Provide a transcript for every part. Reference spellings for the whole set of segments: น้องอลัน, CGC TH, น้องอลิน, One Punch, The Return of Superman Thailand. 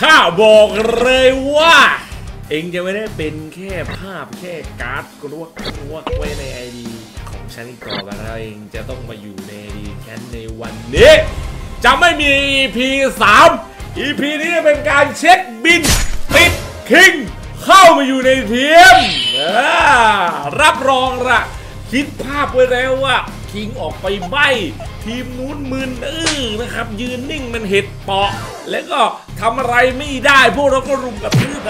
ข้าบอกเลยว่าเองจะไม่ได้เป็นแค่ภาพแค่การ์ดกรวกกรวกไว้ในไอดีของฉันอีกต่อไปแล้วเองจะต้องมาอยู่ในไอดีฉันในวันนี้จะไม่มี EP 3 EP นี้เป็นการเช็คบินติดคิงเข้ามาอยู่ในทีมรับรองละคิดภาพไว้แล้วว่าคิงออกไปใบทีมนู้นมืนนะครับยืนนิ่งมันเห็ดเปาะแล้วก็ทำอะไรไม่ได้พวกเราก็รุมกระทืบ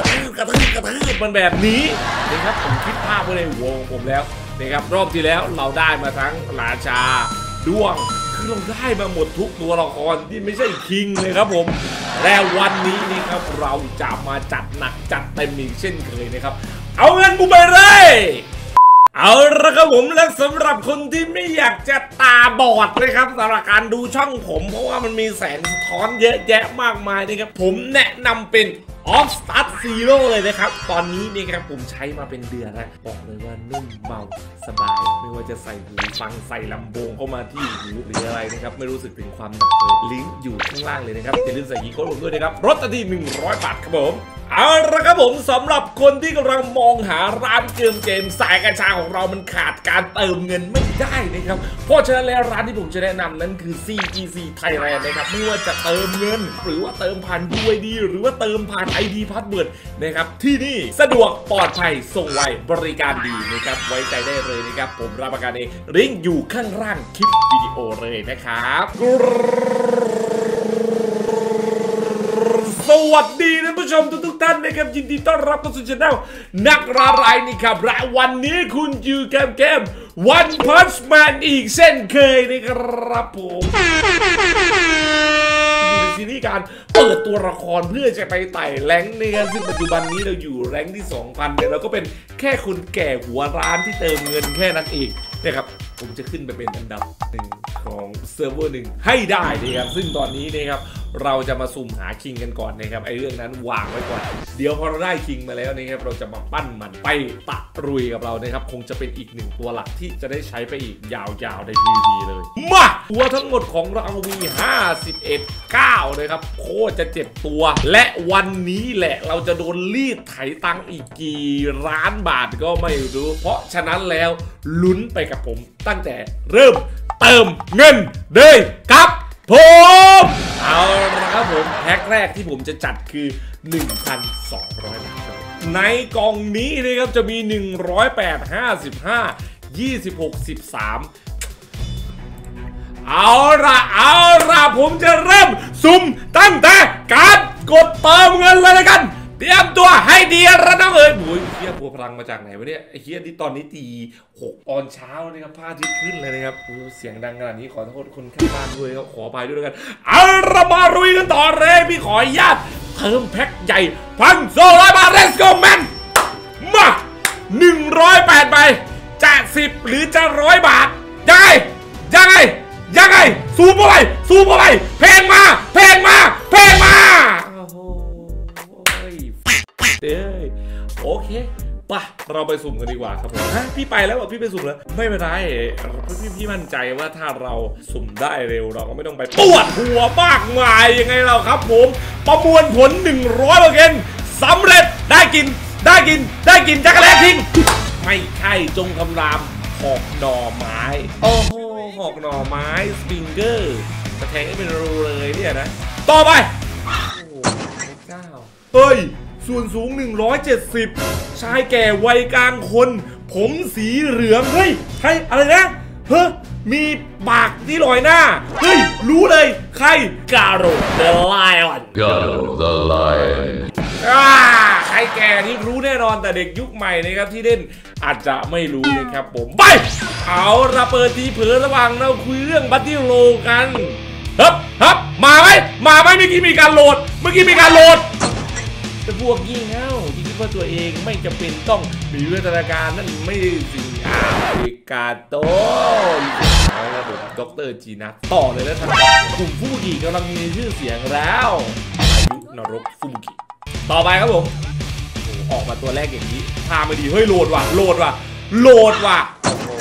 มันแบบนี้นะครับผมคิดภาพไว้ในวงผมแล้วนะครับรอบที่แล้วเราได้มาทั้งราชาด้วงคือเราได้มาหมดทุกตัวละครที่ไม่ใช่คิงเลยครับผมและวันนี้นี่ครับเราจะมาจัดหนักจัดเต็มอีกเช่นเคยนะครับเอาเงินกูไปเลยเอาละครับผมและสำหรับคนที่ไม่อยากจะตาบอดนะครับสำหรับการดูช่องผมเพราะว่ามันมีแสงสะท้อนเยอะแยะมากมายนะครับผมแนะนำเป็น Offset Zero เลยนะครับตอนนี้นี่ครับผมใช้มาเป็นเดือนแล้วบอกเลยว่านุ่มเบาสบายไม่ว่าจะใส่หูฟังใส่ลำโพงเข้ามาที่หูหรืออะไรนะครับไม่รู้สึกถึงความหนักเลยลิงก์อยู่ข้างล่างเลยนะครับอย่าลืมใส่ยีโค้ดผมด้วยนะครับลดทันที100 บาทครับผมเอาละครับผมสำหรับคนที่กำลังมองหาร้านเกมสายกัญชาของเรามันขาดการเติมเงินไม่ได้นะครับเพราะฉะนั้นแล้วร้านที่ผมจะแนะนำนั้นคือ CGC Thailand นะครับไม่ว่าจะเติมเงินหรือว่าเติมผ่าน UID หรือว่าเติมผ่าน ID Password นะครับที่นี่สะดวกปลอดภัยส่งไวบริการดีนะครับไว้ใจได้เลยนะครับผมรับประกันเองลิงก์อยู่ข้างล่างคลิปวิดีโอเลยนะครับสวัสดีท่านผู้ชมทุกท่านนะครับยินดีต้อนรับเข้าสู่ช่องนักล่ารายนี่ครับและวันนี้คุณอยู่กับเกม One Punch Man อีกเช่นเคยนะครับผมในซีรีส์การเปิดตัวละครเพื่อจะไปไต่แรงค์นะครับซึ่งปัจจุบันนี้เราอยู่แรงค์ที่ 2,000 เนี่ยเราก็เป็นแค่คนแก่หัวร้านที่เติมเงินแค่นั้นเองนะครับผมจะขึ้นไปเป็นอันดับ1ของเซิร์ฟเวอร์หนึ่งให้ได้นะครับซึ่งตอนนี้นะครับเราจะมาสุ่มหาคิงกันก่อนนะครับไอ้เรื่องนั้นวางไว้ก่อนเดี๋ยวพอเราได้คิงมาแล้วนะครับเราจะมาปั้นมันไปตะรุยกับเรานะครับคงจะเป็นอีกหนึ่งตัวหลักที่จะได้ใช้ไปอีกยาวๆใน PVP เลยมาตัวทั้งหมดของเรามี51.9นะครับโคตรจะเจ็บตัวและวันนี้แหละเราจะโดนรีดไถตังอีกกี่ล้านบาทก็ไม่รู้เพราะฉะนั้นแล้วลุ้นไปกับผมตั้งแต่เริ่มเติมเงินเลยครับผมเอาละครับผมแพ็คแรกที่ผมจะจัดคือ 1,200 บาทในกล่องนี้นะครับจะมี 108 55 26 13เอาละผมจะเริ่มสุ่มตั้งแต่การกดเติมเงินเลยละกันเตรียมตัวให้ดีระดับเอ๋ยบุ๋ยเฮียบัวพลังมาจากไหนวะเนี่ยไอ้เฮียนี่ตอนนี้ตี 6 ตอนเช้านะครับพระอาทิตย์ขึ้นเลยนะครับเสียงดังขนาดนี้ขอโทษคนข้างบ้านด้วยครับขออภัยด้วยแล้วกันเอาละมาลุยกันต่อเลยพี่ขออนุญาตเพิ่มแพ็คใหญ่1,200 บาท let's go man มา108ใบจะ10หรือจะ100บาทได้ยังไงสู้ไปเพลงมาโอเคป่ะเราไปสุ่มกันดีกว่าครับผมฮะพี่ไปแล้วอ่ะพี่ไปสุ่มแล้วไม่เป็นไรพี่มั่นใจว่าถ้าเราสุ่มได้เร็วเราก็ไม่ต้องไปปวดหัวมากมายยังไงเราครับผมประมวลผล 100% สำเร็จได้กินจักรแลทิ้งไม่ใช่จงคำรามหอกหน่อไม้โอ้โหหอกหน่อไม้สปริงเกอร์กระแทกให้เป็นรูเลยเนี่ยนะต่อไปโอ้โหเจ้าเฮ้ยส่วนสูง170ชายแก่วัยกลางคนผมสีเหลืองเฮ้ยใครอะไรนะเฮ้ยมีปากที่ลอยหน้าเฮ้ยรู้เลยใครกาโร่ The Lion ใครแก่นี่รู้แน่นอนแต่เด็กยุคใหม่นะครับที่เล่นอาจจะไม่รู้นะครับผมไปเอาระเบิดทีเผลอระวังเราคุยเรื่องบัตตี้โลกันครับมาไหมเมื่อกี้มีการโหลดแต่พวกยิ่งเอ้าที่คิดว่าตัวเองไม่จำเป็นต้องมีวิทยาการนั่นไม่สิ่งอาริกาโตเอาละผมด็อกเตอร์จีนัทต่อเลยแล้วท่านกลุ่มฟูกิกำลังมีชื่อเสียงแล้วอายุนรกฟูกิต่อไปครับผมออกมาตัวแรกอย่างนี้พามาดีเฮ้ยโหลดว่ะ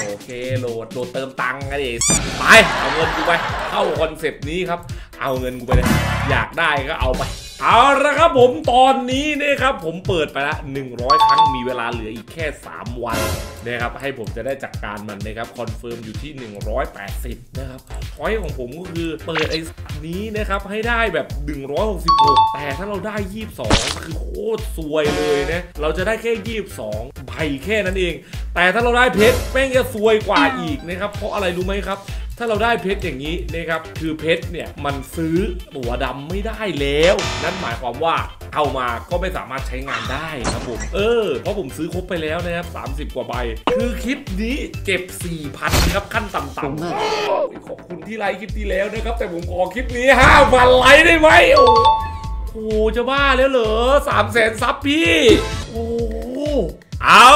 โอเคโหลดเติมตังค์กันดิไปเอาเงินกูไปเข้าคอนเซปต์นี้ครับเอาเงินกูไปเลยอยากได้ก็เอาไป เอาละครับผมตอนนี้นะครับผมเปิดไปละ100ครั้งมีเวลาเหลืออีกแค่3วันนะครับให้ผมจะได้จัดการมันนะครับคอนเฟิร์มอยู่ที่180นะครับพอยต์ของผมก็คือเปิดไอ้นี้นะครับให้ได้แบบ166แต่ถ้าเราได้22คือโคตรซวยเลยนะเราจะได้แค่22ใบแค่นั้นเองแต่ถ้าเราได้เพชรแม่งจะซวยกว่าอีกนะครับเพราะอะไรรู้ไหมครับถ้าเราได้เพชรอย่างนี้นะครับคือเพชรเนี่ยมันซื้อตัวดำไม่ได้แล้วนั่นหมายความว่าเอามาก็ไม่สามารถใช้งานได้ครับผมเพราะผมซื้อครบไปแล้วนะครับ30กว่าใบคือคลิปนี้เก็บ 4,000 ครับขั้นต่ำๆขอบคุณที่ไลค์คลิปที่แล้วนะครับแต่ผมขอคลิปนี้ 5,000 ไลค์ได้ไหมโอ้โหจะบ้าแล้วเหรอ 300,000 ซับพี่โอ้เอา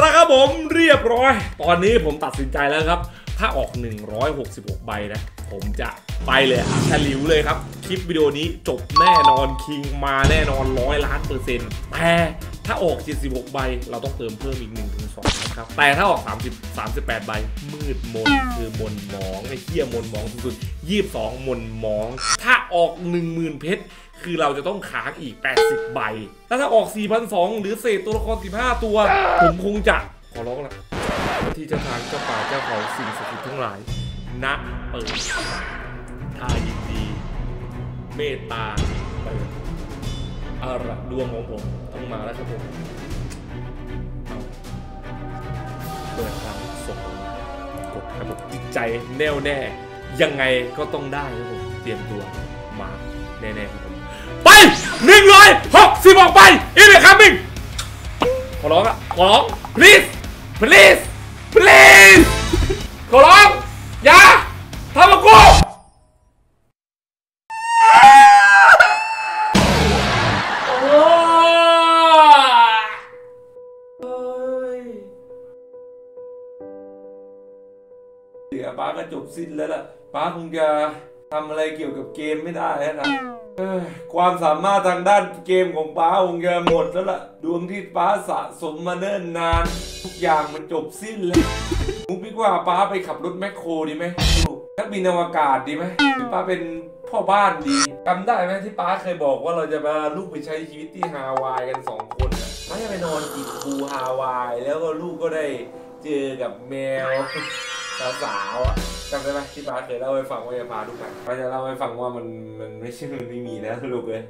ละครับผมเรียบร้อยตอนนี้ผมตัดสินใจแล้วครับถ้าออก166ใบนะผมจะไปเลยฉลิวเลยครับคลิปวิดีโอนี้จบแน่นอนคิงมาแน่นอน100 ล้านเปอร์เซ็นต์แต่ถ้าออก76ใบเราต้องเติมเพิ่มอีก 1-2 นะครับแต่ถ้าออก38ใบมืดมนคือมนหมองไอ้เหี้ยมนหมองสุดๆ22มนหมองถ้าออก 10,000 เพชรคือเราจะต้องค้างอีก80ใบแล้วถ้าออก 4,200 หรือเศษตัวละคร15ตัวผมคงจะขอร้องละที่จะทางเจ้าป่าเจ้าเขาสิ่งศักดิ์สิทธิ์ทั้งหลายณเปิดทายินดีเมตตาเปิดอาระดวงของผมต้องมาแล้วครับผมเปิดทางส่งกดครับผมจิตใจแน่วแน่ยังไงก็ต้องได้ครับผมเตรียมตัวมาแน่ๆครับผมไป160ออกไปอีกครั้งหนึ่งขอร้องอะขอร้อง please ขอร้องอย่าทำกับกูเดี๋ยวป้าก็จบสิ้นแล้วล่ะป้าคงจะทำอะไรเกี่ยวกับเกมไม่ได้แล้วนะความสามารถทางด้านเกมของป้าคงจะหมดแล้วล่ะดวงที่ป้าสะสมมาเนิ่นนานทุกอย่างมันจบสิ้นแล้วมุกพี่ว่าป้าไปขับรถแมคโครดีไหมนักบินอวกาศดีไหมหรือป้าเป็นพ่อบ้านดีจำได้ไหมที่ป้าเคยบอกว่าเราจะมาลูกไปใช้ชีวิตที่ฮาวายกัน2คนป้าจะไปนอนกินภูฮาวายแล้วก็ลูกก็ได้เจอกับแมวสาวๆอ่ะจำได้ไหมที่ป้าเคยเล่าให้ฟังว่าจะพาลูกไปป้าจะเล่าให้ฟังว่ามันไม่ใช่มันไม่มีนะลูกเลย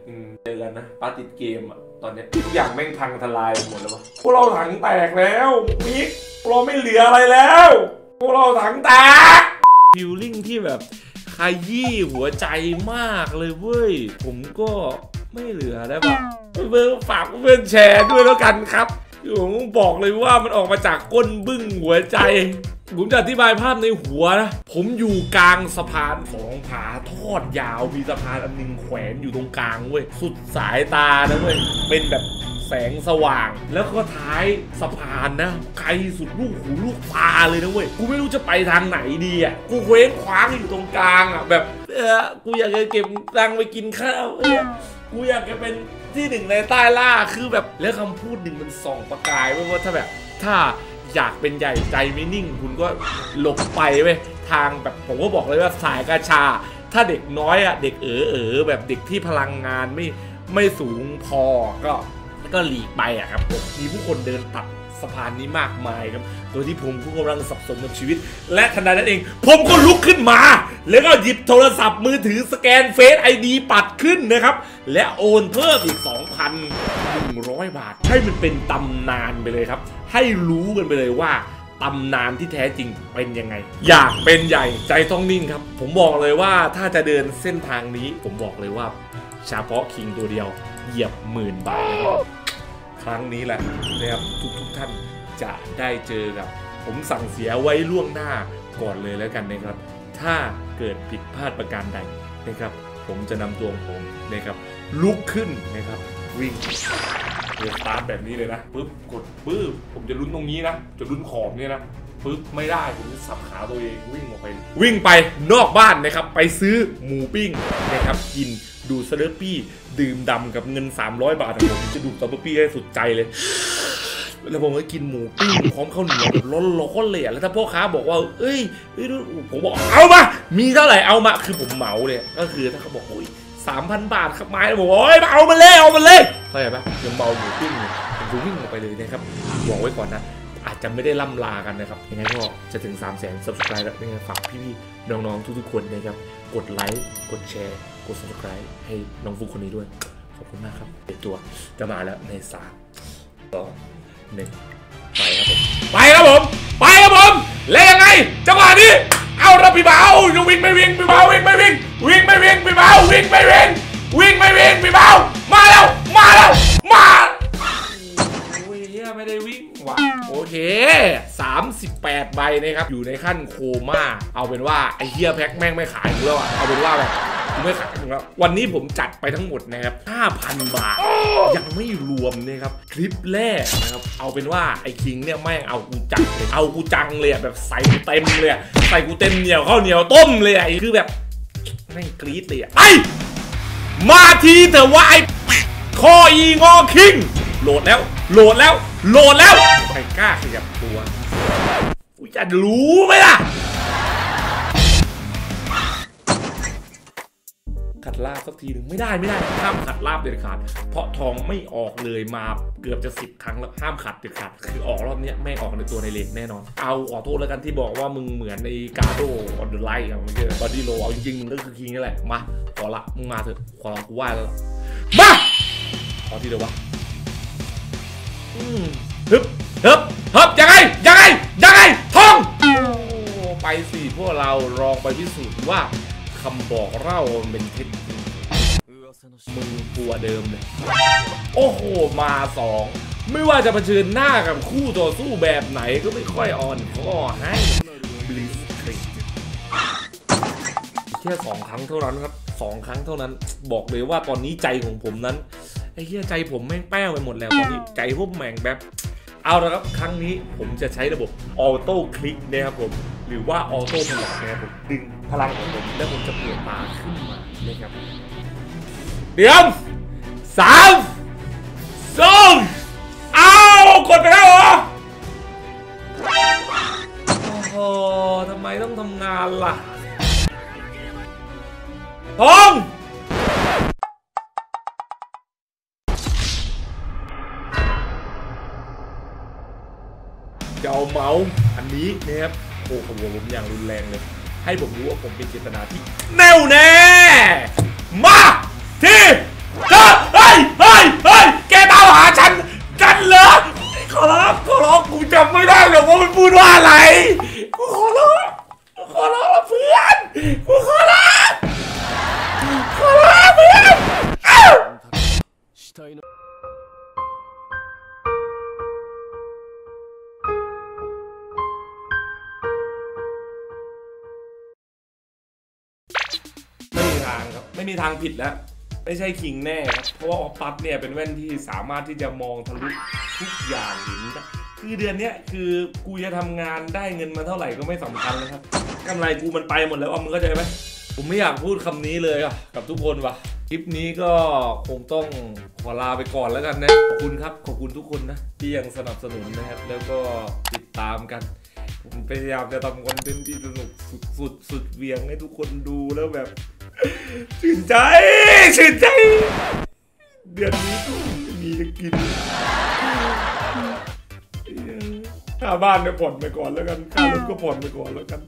เจอกันนะป้าติดเกมอ่ะตอนนี้ทุกอย่างแม่งพังทลายหมดแล้ววะพวกเราถังแตกแล้วมิกเราไม่เหลืออะไรแล้วพวกเราถังแตกฟิลลิ่งที่แบบขยี้หัวใจมากเลยเว้ยผมก็ไม่เหลือแล้วปะเพื่อนฝากเพื่อนแชร์ด้วยแล้วกันครับผมบอกเลยว่ามันออกมาจากก้นบึ้งหัวใจผมจะอธิบายภาพในหัวนะผมอยู่กลางสะพาน2 ผาทอดยาวมีสะพานอันหนึ่งแขวนอยู่ตรงกลางเว้ยสุดสายตานะเว้ยเป็นแบบแสงสว่างแล้วก็ท้ายสะพานนะไกลสุดลูกหูลูกตาเลยนะเว้ยกูไม่รู้จะไปทางไหนดีอ่ะกูเคว้งคว้างอยู่ตรงกลางอ่ะแบบกูอยากจะเก็บตังค์ไปกินข้าวกูอยากจะเป็นที่หนึ่งในใต้ล่าคือแบบแล้วคำพูดหนึ่งมันส่องประกายเว้ยว่าถ้าอยากเป็นใหญ่ใจไม่นิ่งคุณก็หลบไปเว้ยทางแบบผมก็บอกเลยว่าสายกาชาถ้าเด็กน้อยอ่ะเด็กแบบเด็กที่พลังงานไม่สูงพอก็หลีกไปอ่ะครับผมมีผู้คนเดินตัดสะพานนี้มากมายครับโดยที่ผมผู้กำลังสับสนกับชีวิตและขณะนั้นเองผมก็ลุกขึ้นมาแล้วก็หยิบโทรศัพท์มือถือสแกนเฟซไอดีปัดขึ้นนะครับและโอนเพิ่มอีก 2,100 บาทให้มันเป็นตำนานไปเลยครับให้รู้กันไปเลยว่าตำนานที่แท้จริงเป็นยังไงอยากเป็นใหญ่ใจต้องนิ่งครับผมบอกเลยว่าถ้าจะเดินเส้นทางนี้ผมบอกเลยว่าเฉพาะคิงตัวเดียวเหยียบ10,000 บาทครั้งนี้แหละนะครับทุกท่านจะได้เจอกับผมสั่งเสียไว้ล่วงหน้าก่อนเลยแล้วกันนะครับถ้าเกิดผิดพลาดประการใดนะครับผมจะนำตัวผมนะครับลุกขึ้นนะครับวิ่งเดินตามแบบนี้เลยนะปึ๊บกดปึ๊บผมจะลุ้นตรงนี้นะจะลุ้นขอบนี่นะปึ๊บไม่ได้ผมจะสับขาตัวเองวิ่งออกไปวิ่งไปนอกบ้านนะครับไปซื้อหมูปิ้งนะครับกินดูสเตอร์ปี้ดื่มดำกับเงิน300บาทผมจะดูสเตอร์ปี้ให้สุดใจเลยแล้วผมก็กินหมูปิ้งพร้อมข้าวเหนียวร้อนๆเลยแล้วถ้าพ่อค้าบอกว่าเอ้ยผมบอกเอามามีเท่าไหร่เอามาคือผมเหมาเลยก็คือถ้าเขาบอกโอ้ย 3,000 บาทครับไม้โอ้ยเอามันเลยเอามันเลยเข้าใจปะยังเบาหมูปิ้งหมูปิ้งออกไปเลยนะครับบอกไว้ก่อนนะอาจจะไม่ได้ล่ำลากันนะครับยังไงก็จะถึง 300,000 subscribe แล้วยังไงฝากพี่ๆน้องๆทุกๆคนนะครับกดไลค์กดแชร์กด subscribe ให้น้องฟุกคนนี้ด้วยขอบคุณมากครับเดี๋ยวตัวจะมาแล้วใน3 2 1ไปครับผมไปครับผมไปครับผมแล้วยังไงจังหวะนี้เอาระพี่เบาอยู่วิ่งไม่วิ่งพี่เบาวิ่งไม่วิ่งวิ่งไม่วิ่งพี่เบาวิ่งไม่วิ่งวิ่งไม่วิ่งพี่เบามาแล้วมาแล้วมาโอ้ยเฮียไม่ได้วิ่งว่ะโอเค38ใบนะครับอยู่ในขั้นโคม่าเอาเป็นว่าไอเฮียแพ็คแม่งไม่ขายกูแล้วอะเอาเป็นว่าแบบไม่ขายกูแล้ววันนี้ผมจัดไปทั้งหมดนะครับ 5,000 บาทยังไม่รวมนะครับคลิปแรกนะครับเอาเป็นว่าไอ้คิงเนี่ยแม่งเอากูจังเลยเอากูจังเลยแบบใส่กูเต็มเลยใส่กูเต็มเหนียวข้าวเหนียวต้มเลยไอ้คือแบบแม่งกรี๊ดเลยไอ้มาทีเถอะว่าไอ้คออีงอคิงโหลดแล้วโหลดแล้วโหลดแล้วใครกล้าขยับตัวกูจะรู้ไหมล่ะขัดลาบสักทีหนึ่งไม่ได้ไม่ได้ห้ามขัดลาบเด็ดขาดเพราะทองไม่ออกเลยมาเกือบจะ10ครั้งแล้วห้ามขัดเด็ดขาดคือออกรอบนี้แม่งออกในตัวในเลนแน่นอนเอาขอโทษแล้วกันที่บอกว่ามึงเหมือนในกาโดออนเดอร์ไลท์อะมึงเจอบอดี้โลเอาจริงๆมึงก็คือคิงนี่แหละมาขอละมึงมาเถอะขอลองกูว่าแล้วมาขอทีเดียววะฮึบฮึบฮึบยังไงยังไงยังไงทองไปสิพวกเราลองไปพิสูจน์ว่าคำบอกเล่ามันเป็นเท็จจริงมึงตัวเดิมเลยโอ้โหมา2ไม่ว่าจะเผชิญหน้ากับคู่ต่อสู้แบบไหนก็ไม่ค่อยอ่อนข้อให้บลิสคริกแค่2ครั้งเท่านั้นครับ2ครั้งเท่านั้นบอกเลยว่าตอนนี้ใจของผมนั้นไอ้เหี้ยใจผมแม่งแป้วไปหมดแล้วตอนนี้ใจพวกแม่งแบบเอาละครับครั้งนี้ผมจะใช้ระบบออโต้คลิกนะครับผมหรือว่าออโต้พลังนะครับผมดึงพลังของผมแล้วผมจะเปลี่ยนมาขึ้นมาเลยครับเดี๋ยว3 2เอากดไปแล้วเหรอโอ้โหทำไมต้องทำงานล่ะทองจะเอาเมาส์อันนี้นะครับโอ้โหผมอย่างรุนแรงเลยให้ผมรู้ว่าผมเป็นเจตนาที่แน่วแน่มาที่เธอเฮ้ยเฮ้ยเฮ้ยแกตามหาฉันจันเหรอขอร้องขอร้องกูจำไม่ได้หรอกว่ามันพูดว่าอะไรกูขอร้องขอร้องเพื่อนกูขอร้องขอร้องเพื่อนอ้าวไม่มีทางผิดแล้วไม่ใช่คิงแน่ครับเพราะว่าออฟปัดเนี่ยเป็นแว่นที่สามารถที่จะมองทะลุทุกอย่างเห็นคือเดือนเนี้ยคือกูจะทำงานได้เงินมาเท่าไหร่ก็ไม่สำคัญแล้วครับกำไรกูมันไปหมดแล้วมึงเข้าใจไหมผมไม่อยากพูดคำนี้เลยอ่ะกับทุกคนว่ะคลิปนี้ก็คงต้องขอลาไปก่อนแล้วกันนะขอบคุณครับขอบคุณทุกคนนะที่ยังสนับสนุนนะครับแล้วก็ติดตามกันผมพยายามจะทำคอนเทนต์ที่สนุกสุดเวียงให้ทุกคนดูแล้วแบบชื่นใจชื่นใจเดือนนี้มีจะกินค่าบ้านเนี่ยผ่อนไปก่อนแล้วกันค่ารถก็ผ่อนไปก่อนแล้วกัน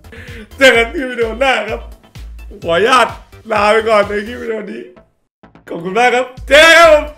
เจอกันที่วิดีโอหน้าครับขออนุญาตลาไปก่อนในคลิปวิดีโอนี้ขอบคุณมากครับเจอกัน